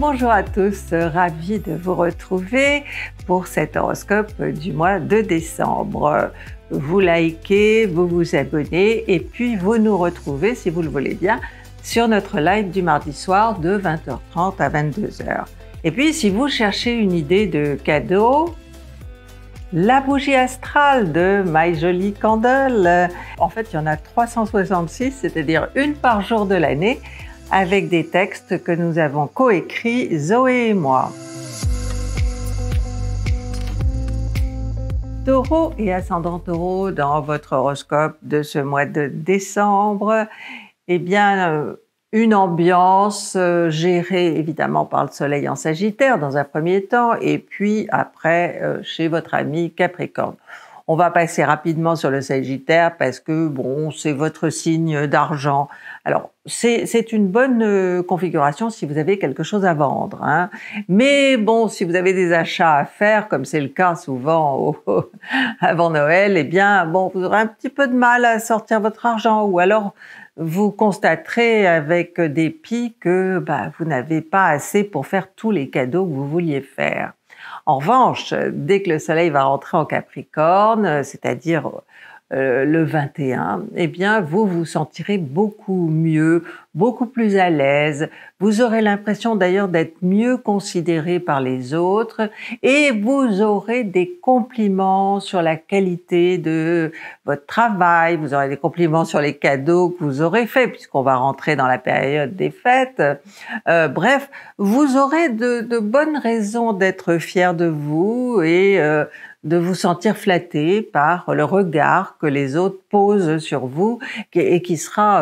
Bonjour à tous, ravi de vous retrouver pour cet horoscope du mois de décembre. Vous likez, vous vous abonnez et puis vous nous retrouvez, si vous le voulez bien, sur notre live du mardi soir de 20h30 à 22h. Et puis si vous cherchez une idée de cadeau, la bougie astrale de My Jolie Candle. En fait, il y en a 366, c'est-à-dire une par jour de l'année, avec des textes que nous avons coécrits, Zoé et moi. Taureau et ascendant Taureau, dans votre horoscope de ce mois de décembre, eh bien, une ambiance gérée évidemment par le soleil en Sagittaire dans un premier temps, et puis après chez votre ami Capricorne. On va passer rapidement sur le Sagittaire parce que, bon, c'est votre signe d'argent. Alors, c'est une bonne configuration si vous avez quelque chose à vendre, hein. Mais bon, si vous avez des achats à faire, comme c'est le cas souvent avant Noël, eh bien, bon, vous aurez un petit peu de mal à sortir votre argent, ou alors vous constaterez avec dépit que vous n'avez pas assez pour faire tous les cadeaux que vous vouliez faire. En revanche, dès que le soleil va rentrer en Capricorne, c'est-à-dire le 21, eh bien, vous vous sentirez beaucoup mieux, beaucoup plus à l'aise. Vous aurez l'impression d'ailleurs d'être mieux considéré par les autres et vous aurez des compliments sur la qualité de votre travail, vous aurez des compliments sur les cadeaux que vous aurez faits puisqu'on va rentrer dans la période des fêtes. Bref, vous aurez de bonnes raisons d'être fiers de vous et de vous sentir flatté par le regard que les autres posent sur vous et qui sera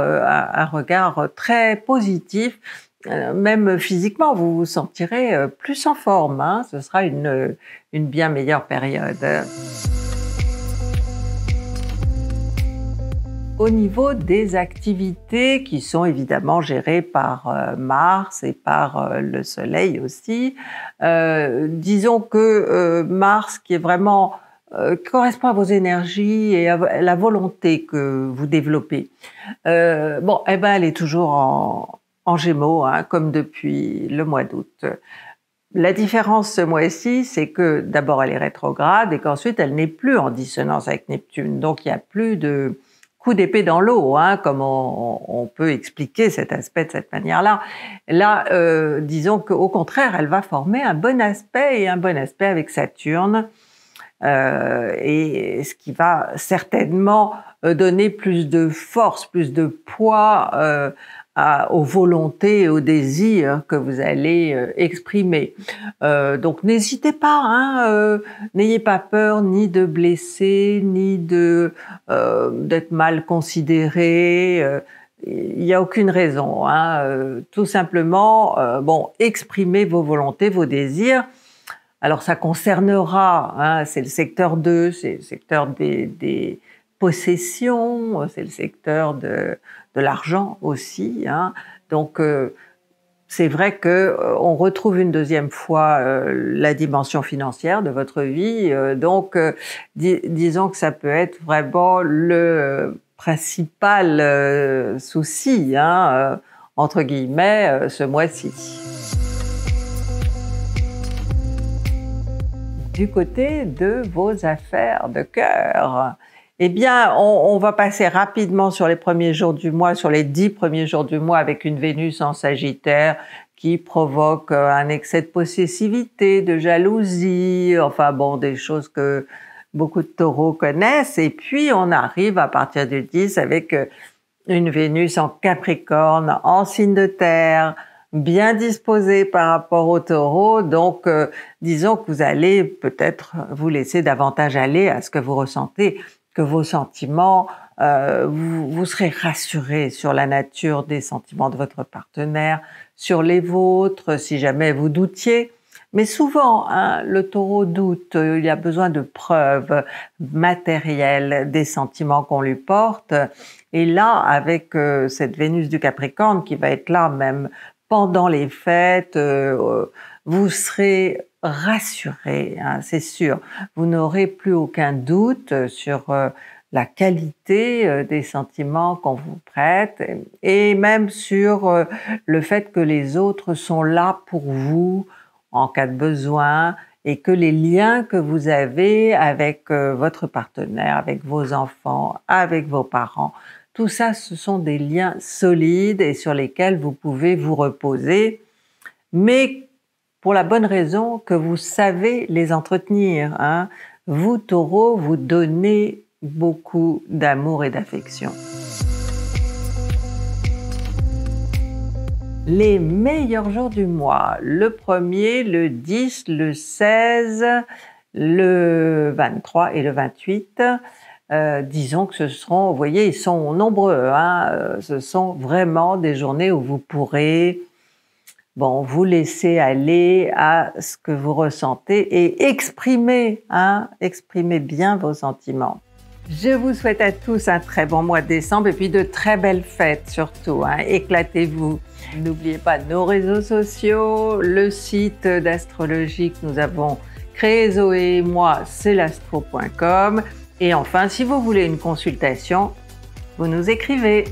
un regard très positif, même physiquement, vous vous sentirez plus en forme, hein. Ce sera une bien meilleure période. Au niveau des activités qui sont évidemment gérées par Mars et par le Soleil aussi, disons que Mars, qui est vraiment correspond à vos énergies et à la volonté que vous développez, bon, eh ben, elle est toujours en Gémeaux, hein, comme depuis le mois d'août. La différence ce mois-ci, c'est que d'abord elle est rétrograde et qu'ensuite elle n'est plus en dissonance avec Neptune, donc il n'y a plus de coup d'épée dans l'eau, hein, comme on peut expliquer cet aspect de cette manière-là. Là, disons qu'au contraire, elle va former un bon aspect avec Saturne, et ce qui va certainement donner plus de force, plus de poids aux volontés et aux désirs que vous allez exprimer. Donc n'hésitez pas, hein, n'ayez pas peur ni de blesser, ni de d'être mal considéré. Il n'y a aucune raison, hein. Tout simplement, bon, exprimez vos volontés, vos désirs. Alors ça concernera, hein, c'est le secteur 2, c'est le secteur des possessions, c'est le secteur de l'argent aussi, hein. Donc c'est vrai que on retrouve une deuxième fois la dimension financière de votre vie, donc disons que ça peut être vraiment le principal souci, hein, entre guillemets, ce mois-ci. Du côté de vos affaires de cœur, eh bien, on va passer rapidement sur les premiers jours du mois, sur les 10 premiers jours du mois, avec une Vénus en Sagittaire qui provoque un excès de possessivité, de jalousie, enfin bon, des choses que beaucoup de taureaux connaissent. Et puis, on arrive à partir du 10 avec une Vénus en Capricorne, en signe de terre, bien disposé par rapport au taureau, donc disons que vous allez peut-être vous laisser davantage aller à ce que vous ressentez, que vos sentiments, vous serez rassuré sur la nature des sentiments de votre partenaire, sur les vôtres, si jamais vous doutiez. Mais souvent, hein, le taureau doute, il a besoin de preuves matérielles des sentiments qu'on lui porte. Et là, avec cette Vénus du Capricorne qui va être là même pendant les fêtes, vous serez rassuré, hein, c'est sûr. Vous n'aurez plus aucun doute sur la qualité des sentiments qu'on vous prête et même sur le fait que les autres sont là pour vous en cas de besoin et que les liens que vous avez avec votre partenaire, avec vos enfants, avec vos parents, tout ça, ce sont des liens solides et sur lesquels vous pouvez vous reposer, mais pour la bonne raison que vous savez les entretenir, hein. Vous, Taureau, vous donnez beaucoup d'amour et d'affection. Les meilleurs jours du mois, le 1er, le 10, le 16, le 23 et le 28. Disons que ce seront, vous voyez, ils sont nombreux, hein, ce sont vraiment des journées où vous pourrez vous laisser aller à ce que vous ressentez et exprimer, hein, exprimer bien vos sentiments. Je vous souhaite à tous un très bon mois de décembre et puis de très belles fêtes surtout, hein. Éclatez-vous. N'oubliez pas nos réseaux sociaux, le site d'astrologie que nous avons créé, Zoé et moi, c'est l'astro.com. Et enfin, si vous voulez une consultation, vous nous écrivez.